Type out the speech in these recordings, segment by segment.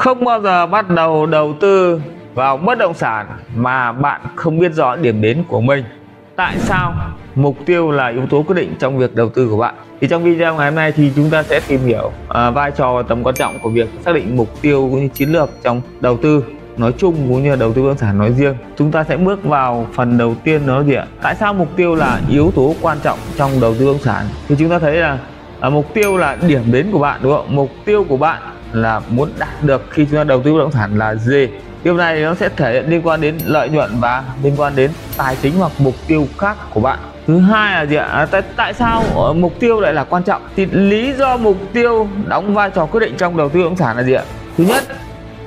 Không bao giờ bắt đầu đầu tư vào bất động sản mà bạn không biết rõ điểm đến của mình. Tại sao mục tiêu là yếu tố quyết định trong việc đầu tư của bạn? Thì trong video ngày hôm nay thì chúng ta sẽ tìm hiểu vai trò và tầm quan trọng của việc xác định mục tiêu cũng như chiến lược trong đầu tư nói chung cũng như đầu tư bất động sản nói riêng. Chúng ta sẽ bước vào phần đầu tiên, đó là tại sao mục tiêu là yếu tố quan trọng trong đầu tư bất động sản. Thì chúng ta thấy là mục tiêu là điểm đến của bạn, đúng không? Mục tiêu của bạn là muốn đạt được khi chúng ta đầu tư bất động sản là gì? Điều này nó sẽ thể hiện liên quan đến lợi nhuận và liên quan đến tài chính hoặc mục tiêu khác của bạn. Thứ hai là gì ạ? Tại sao mục tiêu lại là quan trọng? Thì lý do mục tiêu đóng vai trò quyết định trong đầu tư bất động sản là gì ạ? Thứ nhất,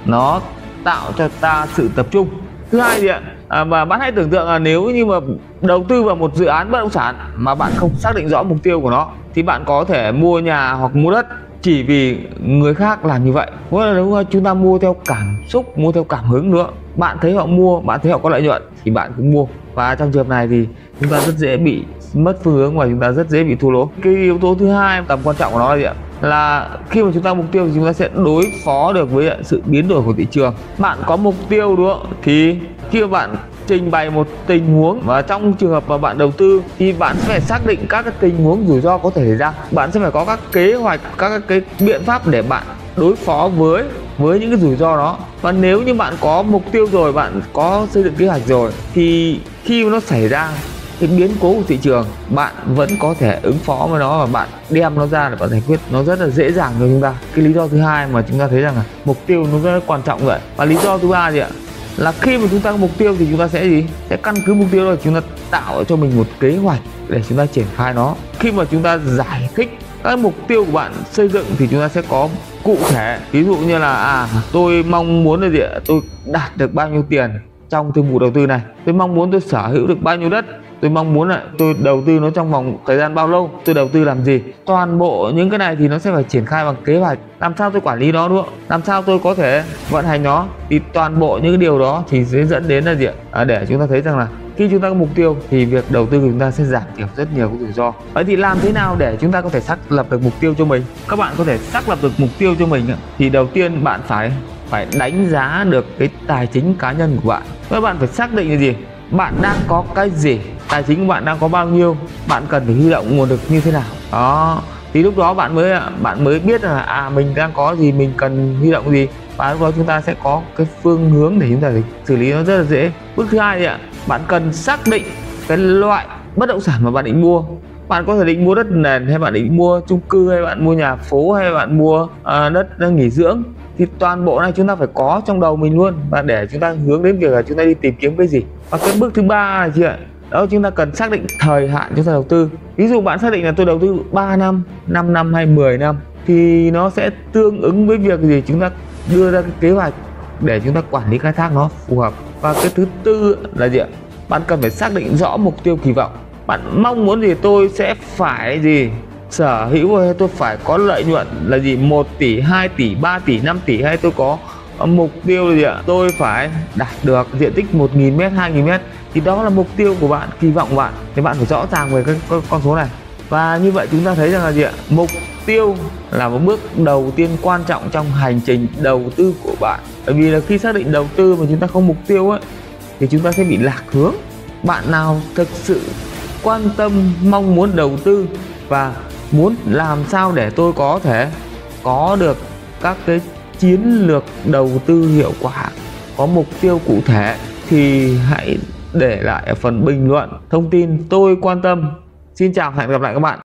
nó tạo cho ta sự tập trung. Thứ hai gì ạ? Mà bạn hãy tưởng tượng là nếu như mà đầu tư vào một dự án bất động sản mà bạn không xác định rõ mục tiêu của nó thì bạn có thể mua nhà hoặc mua đất chỉ vì người khác làm như vậy. Đúng là chúng ta mua theo cảm xúc, mua theo cảm hứng nữa. Bạn thấy họ mua, bạn thấy họ có lợi nhuận thì bạn cũng mua. Và trong trường hợp này thì chúng ta rất dễ bị mất phương hướng và chúng ta rất dễ bị thua lỗ. Cái yếu tố thứ hai tầm quan trọng của nó là gì ạ? Là khi mà chúng ta mục tiêu thì chúng ta sẽ đối phó được với sự biến đổi của thị trường. Bạn có mục tiêu, đúng không? Thì khi mà bạn trình bày một tình huống và trong trường hợp mà bạn đầu tư thì bạn sẽ phải xác định các cái tình huống rủi ro có thể xảy ra. Bạn sẽ phải có các kế hoạch, các cái biện pháp để bạn đối phó với những cái rủi ro đó. Và nếu như bạn có mục tiêu rồi, bạn có xây dựng kế hoạch rồi thì khi nó xảy ra cái biến cố của thị trường, bạn vẫn có thể ứng phó với nó và bạn đem nó ra để bạn giải quyết nó rất là dễ dàng cho chúng ta. Cái lý do thứ hai mà chúng ta thấy rằng là mục tiêu nó rất quan trọng vậy. Và lý do thứ ba gì ạ? Là khi mà chúng ta có mục tiêu thì chúng ta sẽ gì? Sẽ căn cứ mục tiêu đó chúng ta tạo cho mình một kế hoạch để chúng ta triển khai nó. Khi mà chúng ta giải thích các mục tiêu của bạn xây dựng thì chúng ta sẽ có cụ thể. Ví dụ như là tôi mong muốn là gì? Tôi đạt được bao nhiêu tiền trong thương vụ đầu tư này. Tôi mong muốn tôi sở hữu được bao nhiêu đất. Tôi mong muốn là tôi đầu tư nó trong vòng thời gian bao lâu, tôi đầu tư làm gì. Toàn bộ những cái này thì nó sẽ phải triển khai bằng kế hoạch. Làm sao tôi quản lý nó, đúng không? Làm sao tôi có thể vận hành nó. Thì toàn bộ những cái điều đó thì sẽ dẫn đến là gì ạ? Để chúng ta thấy rằng là khi chúng ta có mục tiêu thì việc đầu tư của chúng ta sẽ giảm thiểu rất nhiều rủi ro. Vậy thì làm thế nào để chúng ta có thể xác lập được mục tiêu cho mình? Các bạn có thể xác lập được mục tiêu cho mình thì đầu tiên bạn phải đánh giá được cái tài chính cá nhân của bạn. Các bạn phải xác định là gì? Bạn đang có cái gì? Tài chính của bạn đang có bao nhiêu? Bạn cần phải huy động nguồn lực như thế nào? Đó. Thì lúc đó bạn mới biết là mình đang có gì, mình cần huy động gì. Và lúc đó chúng ta sẽ có cái phương hướng để chúng ta xử lý nó rất là dễ. Bước thứ hai thì bạn cần xác định cái loại bất động sản mà bạn định mua. Bạn có thể định mua đất nền, hay bạn định mua chung cư, hay bạn mua nhà phố, hay bạn mua đất nghỉ dưỡng. Thì toàn bộ này chúng ta phải có trong đầu mình luôn và để chúng ta hướng đến việc là chúng ta đi tìm kiếm cái gì. Và cái bước thứ ba là gì ạ? Đó, chúng ta cần xác định thời hạn chúng ta đầu tư. Ví dụ bạn xác định là tôi đầu tư 3 năm, 5 năm hay 10 năm thì nó sẽ tương ứng với việc gì? Chúng ta đưa ra cái kế hoạch để chúng ta quản lý khai thác nó phù hợp. Và cái thứ tư là gì ạ? Bạn cần phải xác định rõ mục tiêu kỳ vọng. Bạn mong muốn gì? Tôi sẽ phải gì? Sở hữu, hay tôi phải có lợi nhuận là gì? 1 tỷ, 2 tỷ, 3 tỷ, 5 tỷ, hay tôi có mục tiêu là gì ạ? Tôi phải đạt được diện tích 1.000m, 2.000m. Thì đó là mục tiêu của bạn, kỳ vọng của bạn. Thì bạn phải rõ ràng về các con số này. Và như vậy chúng ta thấy rằng là gì ạ? Mục tiêu là một bước đầu tiên quan trọng trong hành trình đầu tư của bạn. Bởi vì là khi xác định đầu tư mà chúng ta không mục tiêu ấy, thì chúng ta sẽ bị lạc hướng. Bạn nào thực sự quan tâm, mong muốn đầu tư và muốn làm sao để tôi có thể có được các cái chiến lược đầu tư hiệu quả, có mục tiêu cụ thể thì hãy để lại ở phần bình luận thông tin tôi quan tâm. Xin chào, hẹn gặp lại các bạn.